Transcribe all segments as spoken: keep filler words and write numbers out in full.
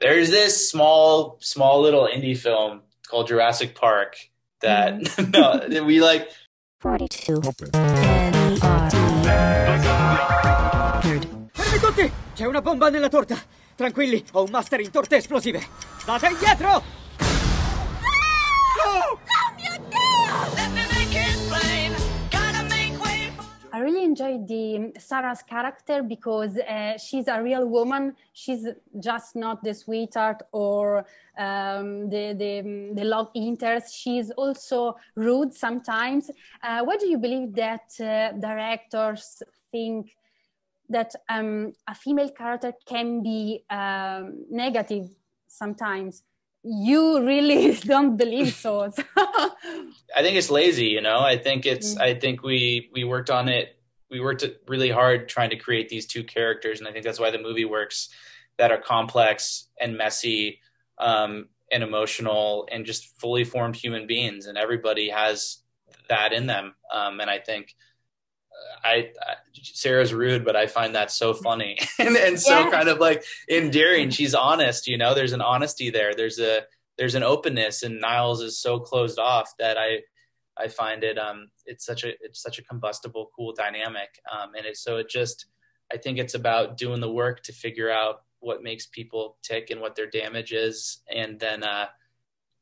there's this small, small little indie film called Jurassic Park that mm-hmm. no, we like. forty-two. Fermi tutti! C'è una bomba nella torta. Tranquilli, ho un master in torte esplosive. State indietro! Ah! Oh! Oh mio Dio! Let me make it plain. Gotta make way for... I really enjoyed the Sarah's character because uh, she's a real woman. She's just not the sweetheart or um, the, the the love interest. She's also rude sometimes. Uh, why do you believe that uh, directors think that um, a female character can be um, negative sometimes? You really don't believe so. I think it's lazy, you know. I think it's. Mm-hmm. I think we we worked on it. We worked really hard trying to create these two characters, and I think that's why the movie works. That are complex and messy, um, and emotional, and just fully formed human beings, and everybody has that in them. Um, and I think. I, I Sarah's rude, but I find that so funny and, and so yeah. kind of like endearing. She's honest, you know, there's an honesty there. There's a, there's an openness, and Niles is so closed off that I, I find it, um, it's such a, it's such a combustible, cool dynamic. Um, and it's, so it just, I think it's about doing the work to figure out what makes people tick and what their damage is. And then, uh,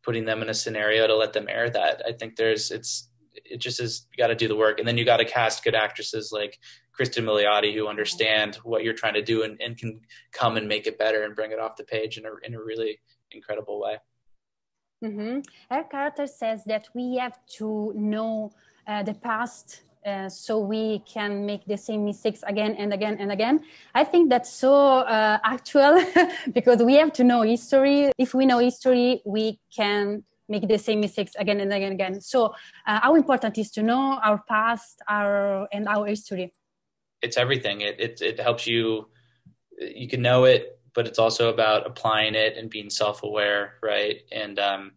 putting them in a scenario to let them air that. I think there's, it's, it just is, you got to do the work, and then you got to cast good actresses like Cristin Milioti, who understand what you're trying to do and, and can come and make it better and bring it off the page in a, in a really incredible way. Mm-hmm. Her character says that we have to know uh, the past uh, so we can make the same mistakes again and again and again. I think that's so uh, actual because we have to know history. If we know history, we can make the same mistakes again and again and again. So uh, how important is to know our past, our and our history? It's everything. It, it it helps you, you can know it, but it's also about applying it and being self-aware, right? And, um,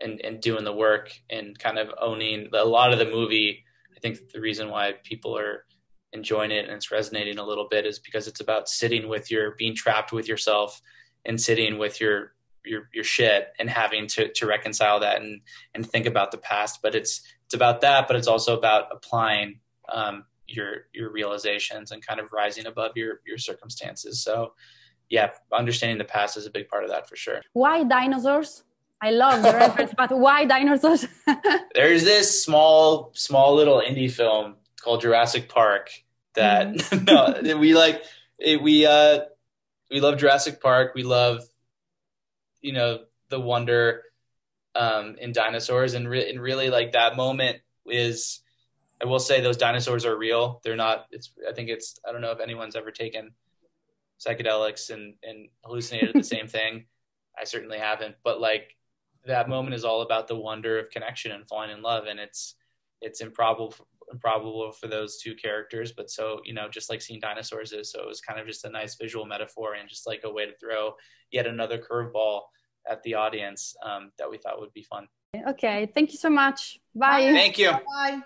and, and doing the work and kind of owning a lot of the movie. I think the reason why people are enjoying it and it's resonating a little bit is because it's about sitting with your, being trapped with yourself and sitting with your, your your shit and having to to reconcile that and and think about the past. But it's it's about that, but it's also about applying um your your realizations and kind of rising above your your circumstances. So yeah, understanding the past is a big part of that for sure. Why dinosaurs? I love the reference, but why dinosaurs? There's this small small little indie film called Jurassic Park that mm. no we like it, we uh we love Jurassic Park, we love you know, the wonder um, in dinosaurs. And, re and really like that moment is, I will say those dinosaurs are real. They're not, it's, I think it's, I don't know if anyone's ever taken psychedelics and, and hallucinated the same thing. I certainly haven't, but like that moment is all about the wonder of connection and falling in love. And it's, it's improbable, improbable for those two characters. But so, you know, just like seeing dinosaurs is, so it was kind of just a nice visual metaphor and just like a way to throw yet another curveball at the audience um, that we thought would be fun. Okay. Thank you so much. Bye. Thank you. Bye.